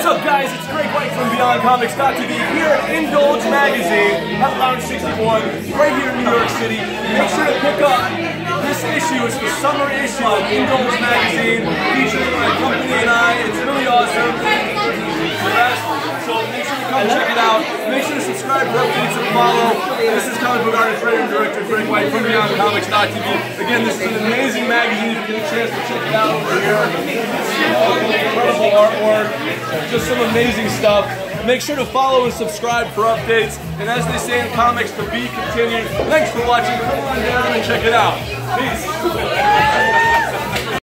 What's up, guys? It's Greg White from BeyondComics.tv here at Indulge Magazine at Lounge 61 right here in New York City. Make sure to pick up this issue. It's the summer issue of Indulge Magazine featuring my company and I. It's really awesome. So make sure to come check it out. Make sure to subscribe, for updates, and follow. This is comic book artist, writer, and director Greg White from BeyondComics.tv. Again, this is an amazing magazine. If you get a chance to check it out over here. Incredible artwork, just some amazing stuff. Make sure to follow and subscribe for updates. And as they say in comics, to be continued. Thanks for watching. Come on down and check it out. Peace.